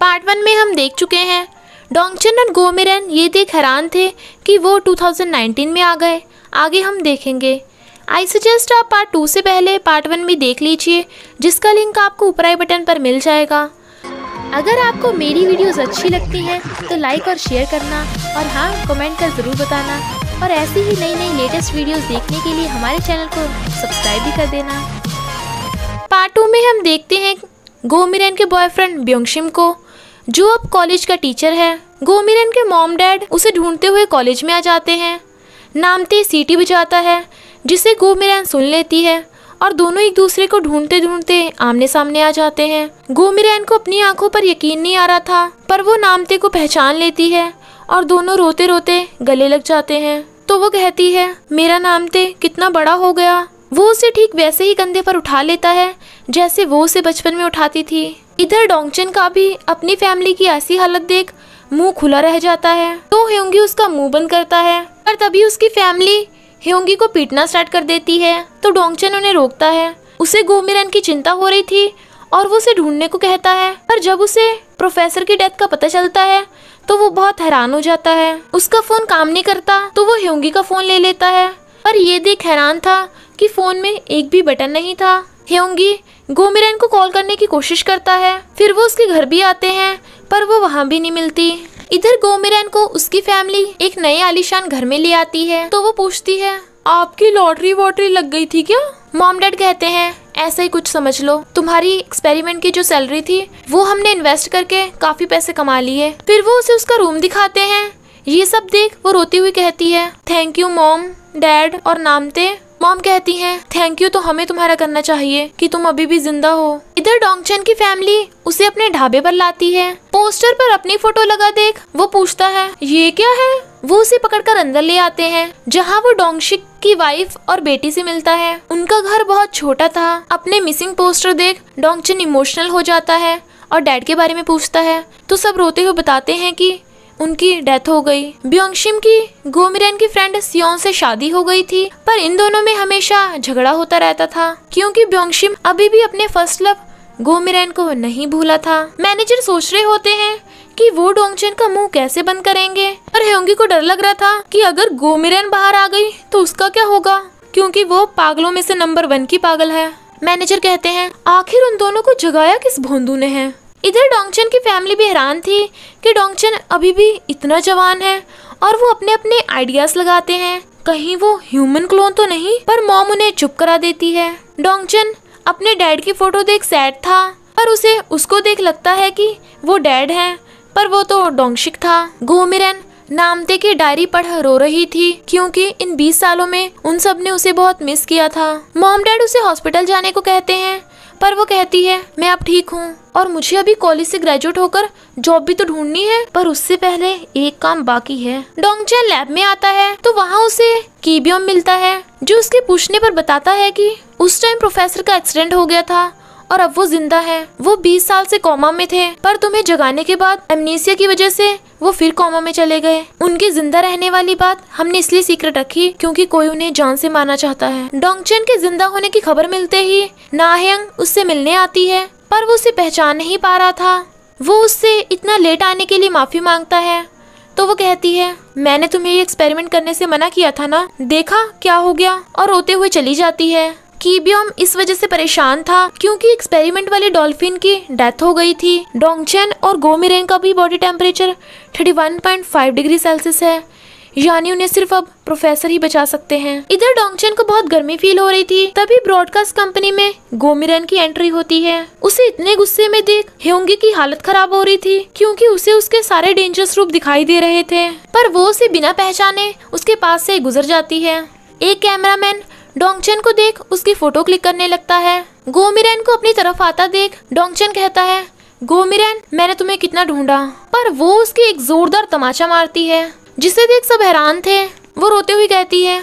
Part 1 में हम देख चुके हैं। डोंगचन और गोमिरन ये देख हैरान थे कि वो 2019 में आ गए। आगे हम देखेंगे। आई सजेस्ट आप पार्ट 2 से पहले पार्ट 1 भी देख लीजिए, जिसका लिंक आपको ऊपरी बटन पर मिल जाएगा। अगर आपको मेरी वीडियोस अच्छी लगती हैं तो लाइक और शेयर करना, और हाँ, कमेंट कर ज़रूर बताना। और ऐसी ही नई लेटेस्ट वीडियोस देखने के लिए हमारे चैनल को सब्सक्राइब भी कर देना। पार्ट 2 में हम देखते हैं गोमिरन के बॉयफ्रेंड ब्योंगिम को, जो अब कॉलेज का टीचर है। गोमिरन के मॉम डैड उसे ढूंढते हुए कॉलेज में आ जाते हैं। नामते सीटी बजाता है, जिसे गोमिरन सुन लेती है, और दोनों एक दूसरे को ढूंढते ढूंढते आमने सामने आ जाते हैं। गोमिरन को अपनी आंखों पर यकीन नहीं आ रहा था, पर वो नामते को पहचान लेती है और दोनों रोते रोते गले लग जाते हैं। तो वो कहती है, मेरा नामते कितना बड़ा हो गया। वो उसे ठीक वैसे ही कंधे पर उठा लेता है जैसे वो उसे बचपन में उठाती थी। इधर डोंगचन का भी अपनी फैमिली की ऐसी हालत देख मुँह खुला रह जाता है, तो ह्योंगी उसका मुँह बंद करता है, पर तभी उसकी फैमिली ह्योंगी को पीटना स्टार्ट कर देती है। तो डोंगचन उन्हें रोकता है। उसे गोमिरन की चिंता हो रही थी और वो उसे ढूंढने को कहता है, पर जब उसे प्रोफेसर की डेथ का पता चलता है तो वो बहुत हैरान हो जाता है। उसका फोन काम नहीं करता, तो वो ह्योंगी का फोन ले लेता है, पर ये देख हैरान था कि फोन में एक भी बटन नहीं था। ह्योंगी गोमिरन को कॉल करने की कोशिश करता है, फिर वो उसके घर भी आते हैं, पर वो वहाँ भी नहीं मिलती। इधर गोमिरन को उसकी फैमिली एक नए आलीशान घर में ले आती है, तो वो पूछती है, आपकी लॉटरी वॉटरी लग गई थी क्या? मॉम डैड कहते हैं, ऐसा ही कुछ समझ लो, तुम्हारी एक्सपेरिमेंट की जो सैलरी थी वो हमने इन्वेस्ट करके काफी पैसे कमा लिए। फिर वो उसे उसका रूम दिखाते हैं। ये सब देख वो रोती हुई कहती है, थैंक यू मॉम डैड और नामते। मॉम कहती हैं, थैंक यू तो हमें तुम्हारा करना चाहिए कि तुम अभी भी जिंदा हो। इधर डोंगचन की फैमिली उसे अपने ढाबे पर लाती है। पोस्टर पर अपनी फोटो लगा देख वो पूछता है, ये क्या है? वो उसे पकड़कर अंदर ले आते हैं, जहाँ वो डोंगशिक की वाइफ और बेटी से मिलता है। उनका घर बहुत छोटा था। अपने मिसिंग पोस्टर देख डोंगचन इमोशनल हो जाता है और डैड के बारे में पूछता है, तो सब रोते हुए बताते हैं कि उनकी डेथ हो गई। ब्योंगिम की गोमिरन की फ्रेंड सियोन से शादी हो गई थी, पर इन दोनों में हमेशा झगड़ा होता रहता था, क्योंकि ब्योंगिम अभी भी अपने फर्स्ट लव गोमिरन को नहीं भूला था। मैनेजर सोच रहे होते हैं कि वो डोंगचन का मुंह कैसे बंद करेंगे, पर ह्योंगी को डर लग रहा था कि अगर गोमिरन बाहर आ गई तो उसका क्या होगा, क्योंकि वो पागलों में से नंबर 1 की पागल है। मैनेजर कहते हैं, आखिर उन दोनों को जगाया किस भोंदू ने है। इधर डोंगचन की फैमिली भी हैरान थी कि डोंगचन अभी भी इतना जवान है, और वो अपने अपने आइडियाज लगाते हैं, कहीं वो ह्यूमन क्लोन तो नहीं, पर मॉम उन्हें चुप करा देती है। डोंगचन अपने डैड की फोटो देख सैड था, पर उसे उसको देख लगता है कि वो डैड हैं, पर वो तो डोंगशिक था। गोमिरन नामते की डायरी पढ़ रो रही थी, क्योंकि इन 20 सालों में उन सब ने उसे बहुत मिस किया था। मॉम डैड उसे हॉस्पिटल जाने को कहते हैं, पर वो कहती है, मैं अब ठीक हूँ और मुझे अभी कॉलेज से ग्रेजुएट होकर जॉब भी तो ढूंढनी है, पर उससे पहले एक काम बाकी है। डोंगचन लैब में आता है, तो वहाँ उसे कीबियो मिलता है, जो उसके पूछने पर बताता है कि उस टाइम प्रोफेसर का एक्सीडेंट हो गया था और अब वो जिंदा है। वो 20 साल से कोमा में थे, पर तुम्हें जगाने के बाद एमनेसिया की वजह से वो फिर कोमा में चले गए। उनके जिंदा रहने वाली बात हमने इसलिए सीक्रेट रखी क्योंकि कोई उन्हें जान से मारना चाहता है। डोंगचन के जिंदा होने की खबर मिलते ही नाह्यंग उससे मिलने आती है, पर वो उसे पहचान नहीं पा रहा था। वो उससे इतना लेट आने के लिए माफी मांगता है, तो वो कहती है, मैंने तुम्हें ये एक्सपेरिमेंट करने से मना किया था ना, देखा क्या हो गया, और रोते हुए चली जाती है। कीबियोम इस वजह से परेशान था क्योंकि एक्सपेरिमेंट वाले डॉल्फिन की डेथ हो गई थी। डोंगचन और गोमिरन का भी बॉडी टेम्परेचर 31.5 डिग्री सेल्सियस है, यानी उन्हें सिर्फ अब प्रोफेसर ही बचा सकते हैं। इधर डोंगचन को बहुत गर्मी फील हो रही थी, तभी ब्रॉडकास्ट कंपनी में गोमिरन की एंट्री होती है। उसे इतने गुस्से में देख ह्योंगी की हालत खराब हो रही थी, क्योंकि उसे उसके सारे डेंजरस रूप दिखाई दे रहे थे, पर वो उसे बिना पहचाने उसके पास से गुजर जाती है। एक कैमरामैन डोंगचन को देख उसकी फोटो क्लिक करने लगता है। गोमिरन को अपनी तरफ आता देख डोंगचन कहता है, गोमिरन मैंने तुम्हें कितना ढूंढा, पर वो उसकी एक जोरदार तमाचा मारती है, जिसे देख सब हैरान थे। वो रोते हुए कहती है,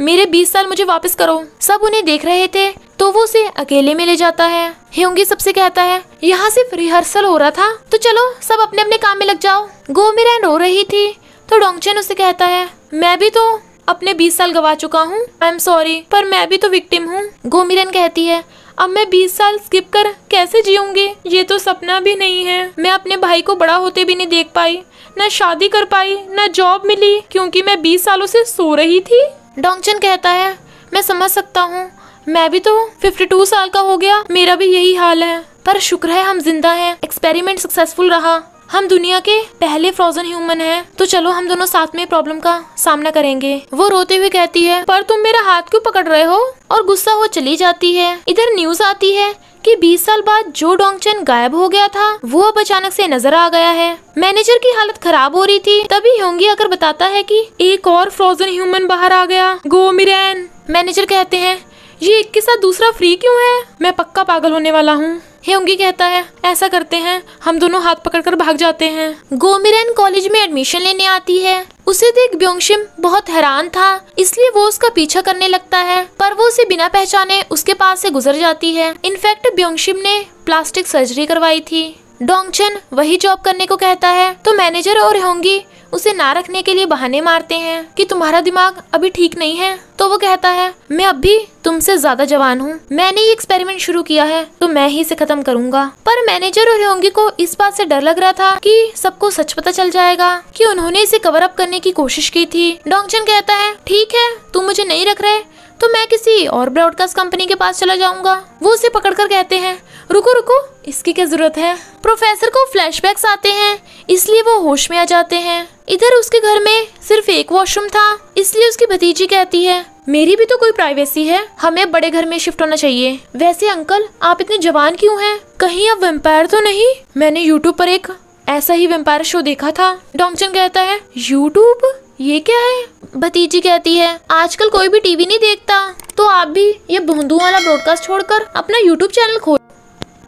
मेरे 20 साल मुझे वापस करो। सब उन्हें देख रहे थे, तो वो उसे अकेले में ले जाता है। ह्योंगी सबसे कहता है, यहाँ सिर्फ रिहर्सल हो रहा था, तो चलो सब अपने अपने काम में लग जाओ। गोमिरन रो रही थी, तो डोंगचन उसे कहता है, मैं भी तो अपने 20 साल गवा चुका हूँ, आई एम सॉरी, पर मैं भी तो विक्टिम हूँ। गोमिरन कहती है, अब मैं 20 साल स्किप कर कैसे जीऊँगी, ये तो सपना भी नहीं है। मैं अपने भाई को बड़ा होते भी नहीं देख पाई, न शादी कर पाई, न जॉब मिली, क्योंकि मैं 20 सालों से सो रही थी। डोंगचन कहता है, मैं समझ सकता हूँ, मैं भी तो 52 साल का हो गया, मेरा भी यही हाल है, पर शुक्र है हम जिंदा हैं। एक्सपेरिमेंट सक्सेसफुल रहा, हम दुनिया के पहले फ्रोजन ह्यूमन हैं, तो चलो हम दोनों साथ में प्रॉब्लम का सामना करेंगे। वो रोते हुए कहती है, पर तुम मेरा हाथ क्यों पकड़ रहे हो, और गुस्सा हो चली जाती है। इधर न्यूज आती है कि 20 साल बाद जो डोंगचन गायब हो गया था वो अब अचानक से नजर आ गया है। मैनेजर की हालत खराब हो रही थी, तभी ह्योंगी आकर बताता है कि एक और फ्रोजन ह्यूमन बाहर आ गया, गोमिरन। मैनेजर कहते हैं, ये एक के साथ दूसरा फ्री क्यों है, मैं पक्का पागल होने वाला हूँ। ह्योंगी कहता है, ऐसा करते हैं हम दोनों हाथ पकड़कर भाग जाते हैं। गोमिरन कॉलेज में एडमिशन लेने आती है, उसे देख ब्योंगिम बहुत हैरान था, इसलिए वो उसका पीछा करने लगता है, पर वो उसे बिना पहचाने उसके पास से गुजर जाती है। इनफैक्ट ब्योंगिम ने प्लास्टिक सर्जरी करवाई थी। डोंगचन वही जॉब करने को कहता है, तो मैनेजर और ह्योंगी उसे ना रखने के लिए बहाने मारते हैं कि तुम्हारा दिमाग अभी ठीक नहीं है। तो वो कहता है, मैं अब भी तुमसे ज्यादा जवान हूँ, मैंने ये एक्सपेरिमेंट शुरू किया है तो मैं ही इसे खत्म करूंगा। पर मैनेजर और ह्योंगी को इस बात से डर लग रहा था कि सबको सच पता चल जाएगा कि उन्होंने इसे कवर अप करने की कोशिश की थी। डोंगचन कहता है, ठीक है तुम मुझे नहीं रख रहे तो मैं किसी और ब्रॉडकास्ट कंपनी के पास चला जाऊंगा। वो उसे पकड़कर कहते हैं, रुको रुको, इसकी क्या जरूरत है। प्रोफेसर को फ्लैशबैक्स आते हैं, इसलिए वो होश में आ जाते हैं। इधर उसके घर में सिर्फ एक वॉशरूम था, इसलिए उसकी भतीजी कहती है, मेरी भी तो कोई प्राइवेसी है, हमें बड़े घर में शिफ्ट होना चाहिए। वैसे अंकल आप इतने जवान क्यों हैं, कहीं आप वैम्पायर तो नहीं? मैंने यूट्यूब पर एक ऐसा ही वैम्पायर शो देखा था। डोंगचन कहता है, यूट्यूब ये क्या है? भतीजी कहती है, आजकल कोई भी टीवी नहीं देखता, तो आप भी ये भोंदू वाला ब्रॉडकास्ट छोड़कर अपना यूट्यूब चैनल खोल।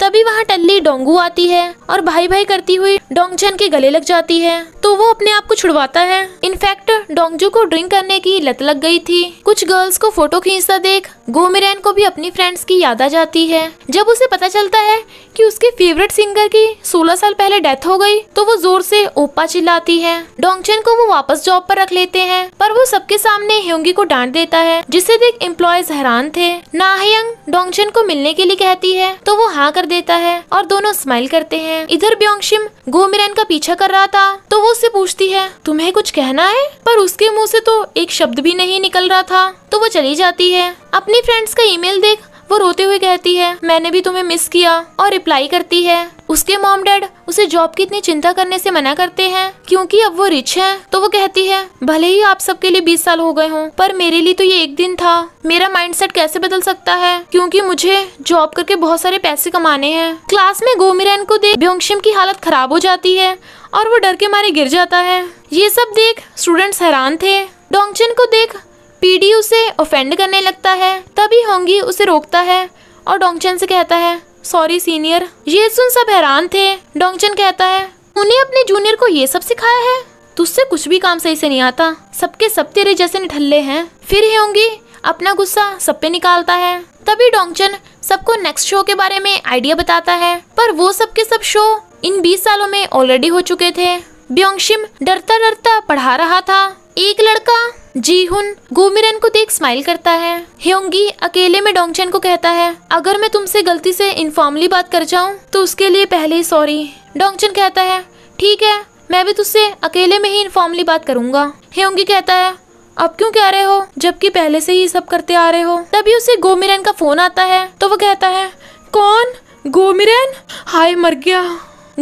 तभी वहाँ टल्ली डोंगु आती है और भाई भाई करती हुई डोंगचन के गले लग जाती है, तो वो अपने आप को छुड़वाता है। इनफैक्ट डोंगजू को ड्रिंक करने की लत लग गई थी। कुछ गर्ल्स को फोटो खींचता देख गोमिरन को भी अपनी फ्रेंड्स की याद आ जाती है। जब उसे पता चलता है कि उसके फेवरेट सिंगर की 16 साल पहले डेथ हो गई, तो वो जोर से ओप्पा चिल्लाती है। डोंगचन को वो वापस जॉब पर रख लेते हैं, पर वो सबके सामने ह्योंगी को डांट देता है, जिसे देख एम्प्लॉयज हैरान थे। नाह्यंग डोंगचन को मिलने के लिए कहती है, तो वो हाँ कर देता है और दोनों स्माइल करते हैं। इधर ब्योंगिम गोमिरन का पीछा कर रहा था, तो वो उससे पूछती है, तुम्हें कुछ कहना है? पर उसके मुंह से तो एक शब्द भी नहीं निकल रहा था, तो वो चली जाती है। अपनी फ्रेंड्स का ईमेल देख वो रोते हुए कहती है, मैंने भी तुम्हें मिस किया, और रिप्लाई करती है। उसके मॉम डैड उसे जॉब की इतनी चिंता करने से मना करते हैं क्योंकि अब वो रिच है। तो वो कहती है, भले ही आप सबके लिए 20 साल हो गए हों, पर मेरे लिए तो ये एक दिन था। मेरा माइंडसेट कैसे बदल सकता है, क्योंकि मुझे जॉब करके बहुत सारे पैसे कमाने हैं। क्लास में गोमिरन को देख ब्योंगिम की हालत खराब हो जाती है और वो डर के मारे गिर जाता है। ये सब देख स्टूडेंट्स हैरान थे। डोंगचन को देख पीडी उसे ऑफेंड करने लगता है, तभी ह्योंगी उसे रोकता है और डोंगचन से कहता है, सॉरी सीनियर। ये सुन सब हैरान थे। डोंगचन कहता है, उन्हें अपने जूनियर को ये सब सिखाया है, तुझसे कुछ भी काम सही से नहीं आता, सबके सब तेरे जैसे निठल्ले हैं। फिर ह्योंगी अपना गुस्सा सब पे निकालता है। तभी डोंगचन सबको नेक्स्ट शो के बारे में आइडिया बताता है, पर वो सबके सब शो इन 20 सालों में ऑलरेडी हो चुके थे। ब्योंगिम डरता डरता पढ़ा रहा था। एक लड़का जीहुन गोमिरन को देख स्माइल करता है। ह्योंगी अकेले में डोंगचन को कहता है, अगर मैं तुमसे गलती से इनफॉर्मली बात कर जाऊं तो उसके लिए पहले ही सॉरी। डोंगचन कहता है, ठीक है मैं भी तुझसे अकेले में ही इनफॉर्मली बात करूंगा। ह्योंगी कहता है, अब क्यों कह रहे हो जबकि पहले से ही सब करते आ रहे हो। तभी उसे गोमिरन का फोन आता है, तो वो कहता है, कौन? गोमिरन, हाय मर गया।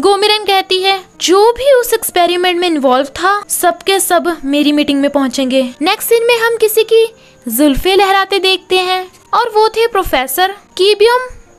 गोमिरन कहती है, जो भी उस एक्सपेरिमेंट में इन्वॉल्व था सबके सब मेरी मीटिंग में पहुंचेंगे। नेक्स्ट सीन में हम किसी की जुल्फे लहराते देखते हैं और वो थे प्रोफेसर कीबियो।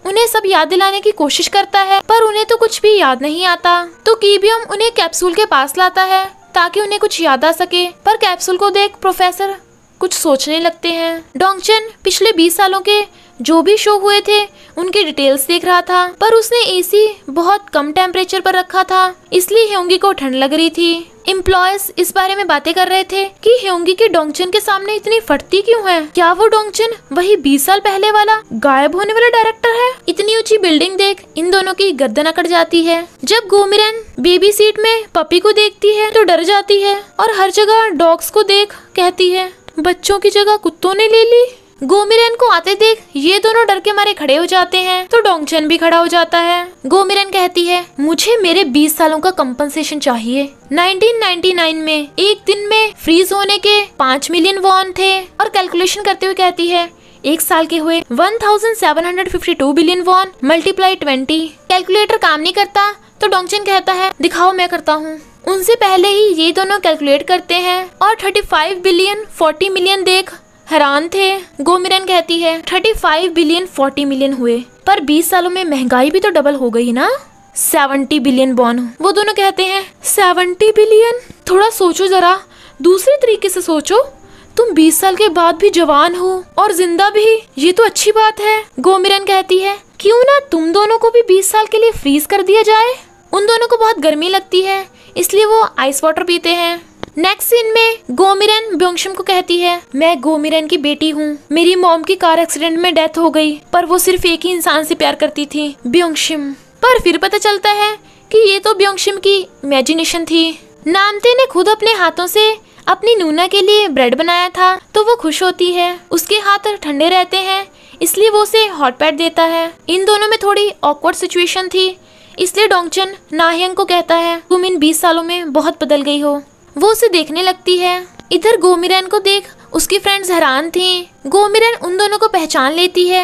उन्हें सब याद दिलाने की कोशिश करता है, पर उन्हें तो कुछ भी याद नहीं आता। तो कीबियो उन्हें कैप्सूल के पास लाता है ताकि उन्हें कुछ याद आ सके, पर कैप्सूल को देख प्रोफेसर कुछ सोचने लगते हैं। डोंगचन पिछले 20 सालों के जो भी शो हुए थे उनके डिटेल्स देख रहा था, पर उसने एसी बहुत कम टेम्परेचर पर रखा था, इसलिए ह्योंगी को ठंड लग रही थी। एम्प्लॉयज इस बारे में बातें कर रहे थे कि ह्योंगी के डोंगचन के सामने इतनी फटती क्यों है, क्या वो डोंगचन वही 20 साल पहले वाला गायब होने वाला डायरेक्टर है? इतनी ऊंची बिल्डिंग देख इन दोनों की गर्दन अकड़ जाती है। जब गोमिरन बेबी सीट में पपी को देखती है तो डर जाती है और हर जगह डॉग्स को देख कहती है, बच्चों की जगह कुत्तों ने ले ली। गोमिरन को आते देख ये दोनों डर के मारे खड़े हो जाते हैं तो डोंगचन भी खड़ा हो जाता है। गोमिरन कहती है, मुझे मेरे 20 सालों का कंपनसेशन चाहिए। 1999 में एक दिन में फ्रीज होने के 5 मिलियन वॉन थे और कैलकुलेशन करते हुए कहती है एक साल के हुए 1752 बिलियन वॉन मल्टीप्लाई 20। कैलकुलेटर काम नहीं करता तो डोंगचन कहता है दिखाओ मैं करता हूँ। उनसे पहले ही ये दोनों कैलकुलेट करते हैं और 35 बिलियन 40 मिलियन देख हैरान थे। गोमिरन कहती है 35 बिलियन 40 मिलियन हुए पर 20 सालों में महंगाई भी तो डबल हो गई ना, 70 बिलियन वॉन। वो दोनों कहते हैं 70 बिलियन, थोड़ा सोचो जरा, दूसरे तरीके से सोचो, तुम 20 साल के बाद भी जवान हो और जिंदा भी, ये तो अच्छी बात है। गोमिरन कहती है क्यों ना तुम दोनों को भी 20 साल के लिए फ्रीज कर दिया जाए। उन दोनों को बहुत गर्मी लगती है इसलिए वो आइस वाटर पीते हैं। नेक्स्ट सीन में गोमिरन ब्योंगिम को कहती है मैं गोमिरन की बेटी हूँ, मेरी मॉम की कार एक्सीडेंट में डेथ हो गई पर वो सिर्फ एक ही इंसान से प्यार करती थी, ब्योंगिम। पर फिर पता चलता है कि ये तो ब्योंगिम की इमेजिनेशन थी। नामते ने खुद अपने हाथों से अपनी नूना के लिए ब्रेड बनाया था तो वो खुश होती है, उसके हाथ ठंडे रहते हैं इसलिए वो उसे हॉट पैड देता है। इन दोनों में थोड़ी ऑकवर्ड सिचुएशन थी इसलिए डोंगचन नाह्यंग को कहता है तुम इन 20 सालों में बहुत बदल गई हो। वो उसे देखने लगती है। इधर गोमिरन को देख उसकी फ्रेंड्स हैरान थी। गोमिरन उन दोनों को पहचान लेती है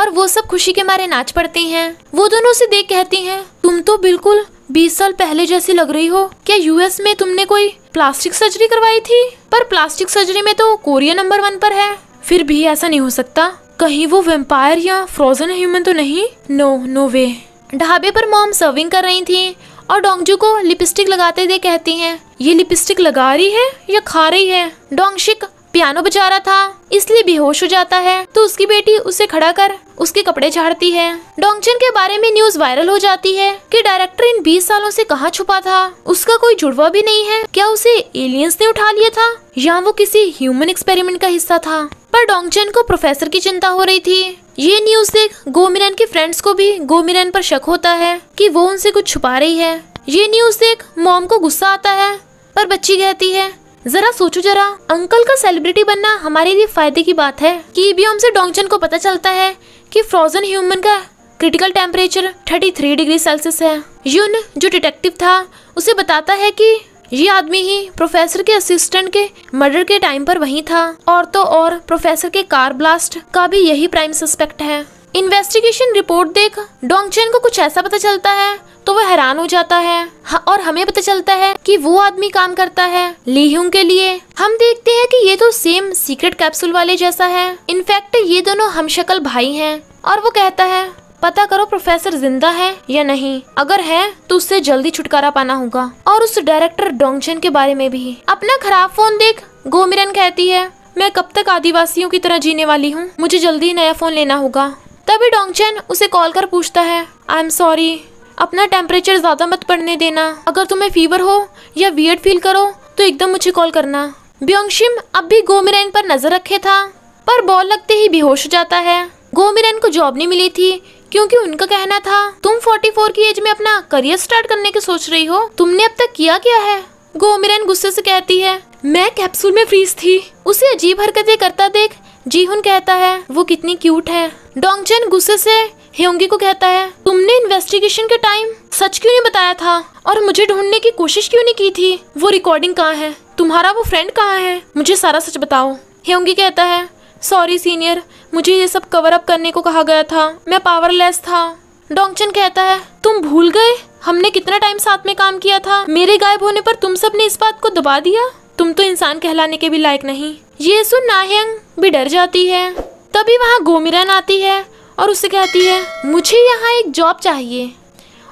और वो सब खुशी के मारे नाच पड़ती हैं। वो दोनों उसे देख कहती हैं तुम तो बिल्कुल 20 साल पहले जैसी लग रही हो, क्या यूएस में तुमने कोई प्लास्टिक सर्जरी करवाई थी? पर प्लास्टिक सर्जरी में तो कोरिया नंबर 1 पर है, फिर भी ऐसा नहीं हो सकता, कहीं वो वेम्पायर या फ्रोजन ह्यूमन तो नहीं? No way. ढाबे पर मॉम सर्विंग कर रही थी और डोंगजू को लिपस्टिक लगाते देख कहती हैं ये लिपस्टिक लगा रही है या खा रही है। डोंगशिक पियानो बजा रहा था इसलिए बेहोश हो जाता है तो उसकी बेटी उसे खड़ा कर उसके कपड़े झाड़ती है। डोंगचन के बारे में न्यूज़ वायरल हो जाती है कि डायरेक्टर इन 20 सालों से कहाँ छुपा था, उसका कोई जुड़वा भी नहीं है, क्या उसे एलियंस ने उठा लिया था या वो किसी ह्यूमन एक्सपेरिमेंट का हिस्सा था। पर डोंगचन को प्रोफेसर की चिंता हो रही थी। ये न्यूज़ देख गोमिरन के फ्रेंड्स को भी गोमिरन पर शक होता है कि वो उनसे कुछ छुपा रही है। ये न्यूज़ देख मॉम को गुस्सा आता है पर बच्ची कहती है जरा सोचो जरा, अंकल का सेलिब्रिटी बनना हमारे लिए फायदे की बात है। कीबियो से डोंगचन को पता चलता है कि फ्रोजन ह्यूमन का क्रिटिकल टेम्परेचर 33 डिग्री सेल्सियस है। युन जो डिटेक्टिव था उसे बताता है कि ये आदमी ही प्रोफेसर के असिस्टेंट के मर्डर के टाइम पर वहीं था और तो और प्रोफेसर के कार ब्लास्ट का भी यही प्राइम सस्पेक्ट है। इन्वेस्टिगेशन रिपोर्ट देख डोंगचन को कुछ ऐसा पता चलता है तो वह हैरान हो जाता है और हमें पता चलता है कि वो आदमी काम करता है लीहू के लिए। हम देखते हैं कि ये तो सेम सीक्रेट कैप्सूल वाले जैसा है, इनफैक्ट ये दोनों हमशक्ल भाई हैं। और वो कहता है पता करो प्रोफेसर जिंदा है या नहीं, अगर है तो उससे जल्दी छुटकारा पाना होगा। और उस डायरेक्टर डोंगचन के बारे में भी। अपना खराब फोन देख गोमिरन कहती है मैं कब तक आदिवासियों की तरह जीने वाली हूँ, मुझे जल्दी नया फोन लेना होगा। तभी डोंगचन उसे कॉल कर पूछता है आई एम सॉरी, अपना टेम्परेचर ज्यादा मत बढ़ने देना, अगर तुम्हें फीवर हो या वियर्ड फील करो तो एकदम मुझे कॉल करना। ब्योंगिम अब भी गोमिरन पर नजर रखे था पर बॉल लगते ही बेहोश हो जाता है। गोमिरन को जॉब नहीं मिली थी क्योंकि उनका कहना था तुम 44 की एज में अपना करियर स्टार्ट करने की सोच रही हो, तुमने अब तक किया क्या है? गोमिरन गुस्से से कहती है मैं कैप्सूल में फ्रीज थी। उसे अजीब हरकतें करता देख जीहुन कहता है वो कितनी क्यूट है। डोंगचन गुस्से से ह्योंगी को कहता है तुमने इन्वेस्टिगेशन के टाइम सच क्यों नहीं बताया था और मुझे ढूंढने की कोशिश क्यों नहीं की थी, वो रिकॉर्डिंग कहाँ है, तुम्हारा वो फ्रेंड कहाँ है, मुझे सारा सच बताओ। ह्योंगी कहता है सॉरी सीनियर, मुझे ये सब कवर अप करने को कहा गया था, मैं पावरलेस था। डोंगचन कहता है तुम भूल गए हमने कितना टाइम साथ में काम किया था, मेरे गायब होने पर तुम सब ने इस बात को दबा दिया, तुम तो इंसान कहलाने के भी लायक नहीं। ये सुन नाह्यंग भी डर जाती है। तभी वहाँ गोमिरन आती है और उससे कहती है मुझे यहाँ एक जॉब चाहिए।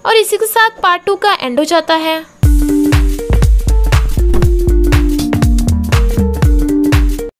और इसी के साथ पार्ट 2 का एंड हो जाता है।